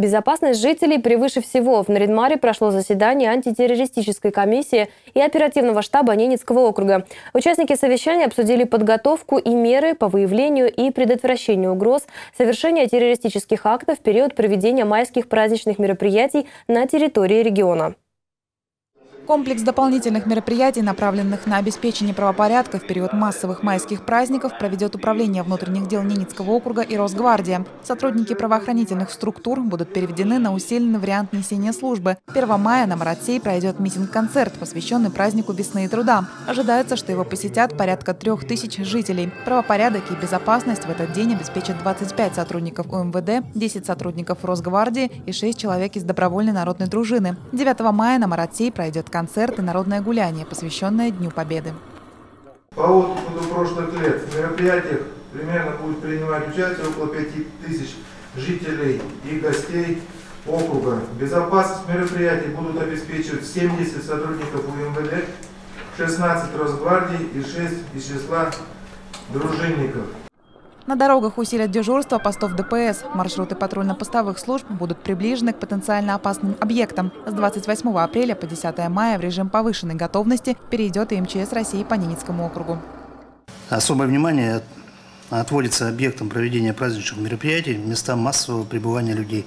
Безопасность жителей превыше всего. В Нарьян-Маре прошло заседание антитеррористической комиссии и оперативного штаба Ненецкого округа. Участники совещания обсудили подготовку и меры по выявлению и предотвращению угроз совершения террористических актов в период проведения майских праздничных мероприятий на территории региона. Комплекс дополнительных мероприятий, направленных на обеспечение правопорядка в период массовых майских праздников, проведет Управление внутренних дел Ненецкого округа и Росгвардия. Сотрудники правоохранительных структур будут переведены на усиленный вариант несения службы. 1 мая на Марад Сей пройдет митинг-концерт, посвященный празднику весны и труда. Ожидается, что его посетят порядка 3000 жителей. Правопорядок и безопасность в этот день обеспечат 25 сотрудников УМВД, 10 сотрудников Росгвардии и 6 человек из добровольной народной дружины. 9 мая на Марад Сей пройдет концерт и народное гуляние, посвященное Дню Победы. По опыту прошлых лет в мероприятиях примерно будет принимать участие около 5000 жителей и гостей округа. Безопасность мероприятий будут обеспечивать 70 сотрудников УМВД, 16 Росгвардии и 6 из числа дружинников. На дорогах усилят дежурство постов ДПС. Маршруты патрульно-постовых служб будут приближены к потенциально опасным объектам. С 28 апреля по 10 мая в режим повышенной готовности перейдет и МЧС России по Ненецкому округу. Особое внимание отводится объектам проведения праздничных мероприятий, местам массового пребывания людей,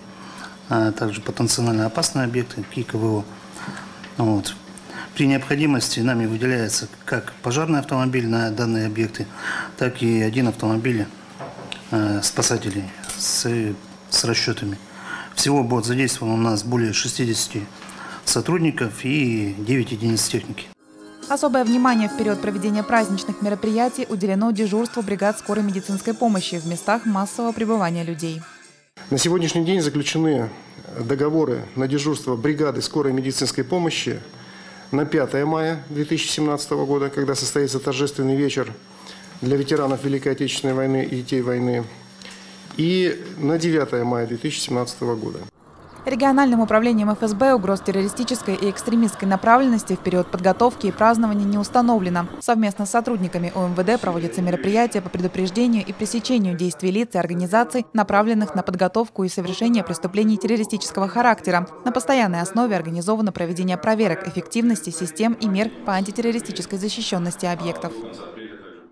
а также потенциально опасные объекты, такие КВО. При необходимости нами выделяется как пожарный автомобиль на данные объекты, так и один автомобиль спасателей с расчетами. Всего будет задействовано у нас более 60 сотрудников и 9 единиц техники. Особое внимание в период проведения праздничных мероприятий уделено дежурству бригад скорой медицинской помощи в местах массового пребывания людей. На сегодняшний день заключены договоры на дежурство бригады скорой медицинской помощи на 5 мая 2017 года, когда состоится торжественный вечер для ветеранов Великой Отечественной войны и детей войны, и на 9 мая 2017 года. Региональным управлением ФСБ угроз террористической и экстремистской направленности в период подготовки и празднования не установлено. Совместно с сотрудниками ОМВД проводятся мероприятия по предупреждению и пресечению действий лиц и организаций, направленных на подготовку и совершение преступлений террористического характера. На постоянной основе организовано проведение проверок эффективности систем и мер по антитеррористической защищенности объектов.